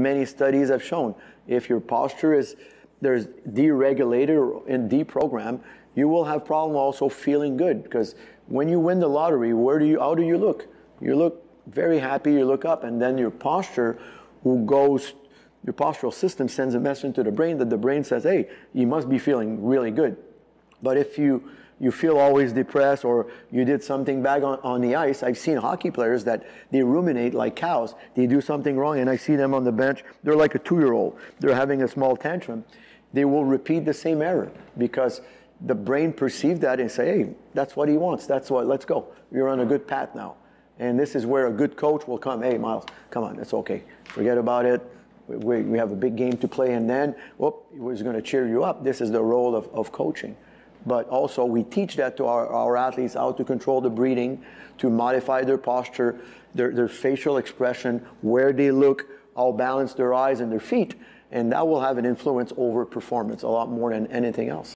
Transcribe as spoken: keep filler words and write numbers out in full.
many studies have shown, if your posture is there's deregulated and deprogrammed, you will have problem also feeling good, because when you win the lottery, where do you how do you look? You look very happy, you look up, and then your posture will goes your postural system sends a message to the brain that the brain says, hey, you must be feeling really good. But if you you feel always depressed, or you did something bad on, on the ice. I've seen hockey players that they ruminate like cows. They do something wrong, and I see them on the bench. They're like a two-year-old. They're having a small tantrum. They will repeat the same error because the brain perceived that and say, hey, that's what he wants. That's what, let's go. You're on a good path now. And this is where a good coach will come. Hey, Miles, come on, it's okay. Forget about it. We, we have a big game to play. And then, whoop, he's going to cheer you up. This is the role of, of coaching. But also we teach that to our, our athletes, how to control the breathing, to modify their posture, their, their facial expression, where they look, how balanced their eyes and their feet. And that will have an influence over performance a lot more than anything else.